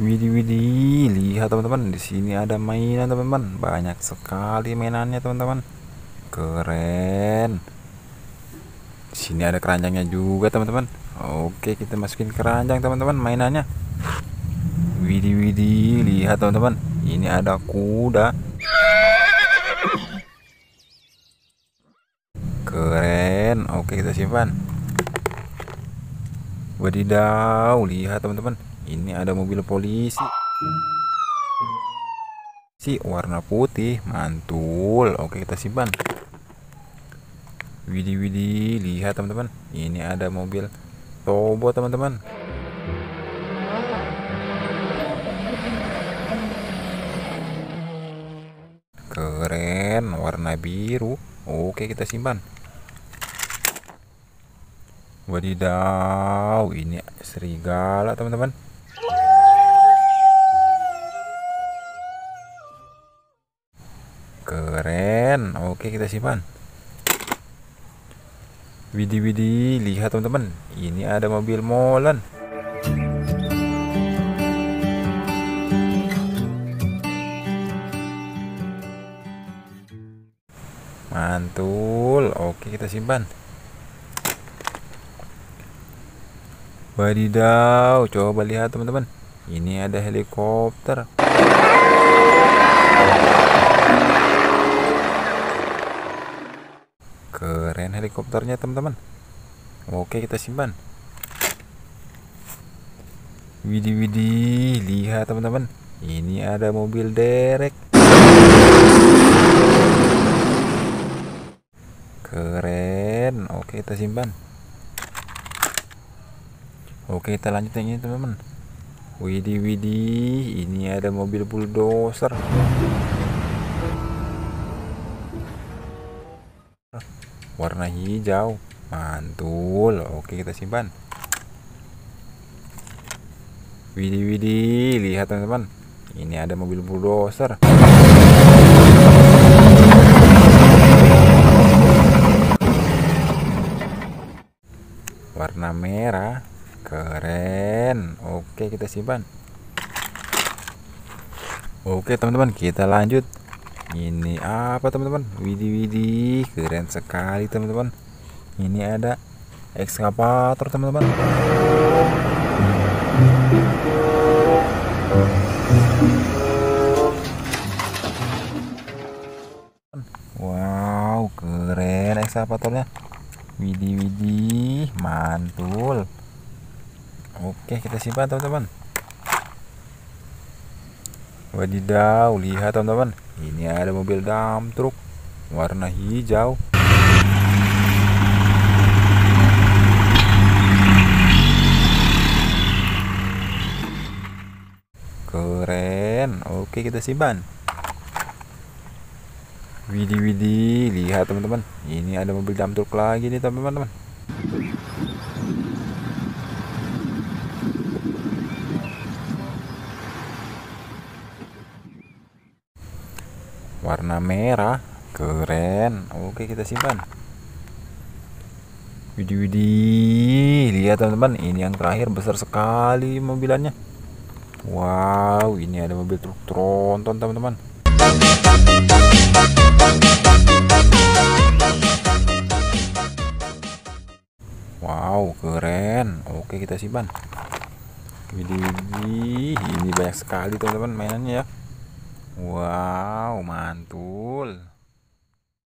Widih, lihat teman-teman, di sini ada mainan teman-teman, banyak sekali mainannya teman-teman, keren. Di sini ada keranjangnya juga teman-teman. Oke, kita masukin keranjang teman-teman mainannya. Widih, lihat teman-teman, ini ada kuda, keren. Oke, kita simpan. Wadidaw, lihat teman-teman, ini ada mobil polisi warna putih, mantul. Oke, kita simpan. Widih, lihat teman-teman, ini ada mobil Tobo teman-teman, keren, warna biru. Oke, kita simpan. Wadidaw, ini serigala teman-teman, keren. Oke, kita simpan. Widih, lihat teman-teman, ini ada mobil molen, mantul. Oke, kita simpan. Wadidaw, coba lihat teman-teman, ini ada helikopter, keren helikopternya teman-teman. Oke, kita simpan. Widih, lihat teman-teman, ini ada mobil derek, keren. Oke, kita simpan. Oke, kita lanjut yang ini teman-teman. Widih, ini ada mobil bulldozer, warna hijau, mantul. Oke, kita simpan. Widih, lihat teman-teman, ini ada mobil bulldozer, warna merah, keren. Oke, kita simpan. Oke teman-teman, kita lanjut. Ini apa teman-teman? Widih, keren sekali teman-teman. Ini ada ekskavator teman-teman, wow, keren ekskavatornya. Widih, mantul. Oke, kita simpan teman-teman. Wadidaw, lihat teman-teman, ini ada mobil dump truck warna hijau, keren. Oke, kita simpan. Widih, lihat teman-teman, ini ada mobil dump truck lagi nih teman-teman, warna merah, keren. Oke, kita simpan. Widih, lihat teman-teman, ini yang terakhir besar sekali mobilannya. Wow, ini ada mobil truk tronton teman-teman, wow, keren. Oke, kita simpan. Widih, ini banyak sekali teman-teman mainannya ya. Wow,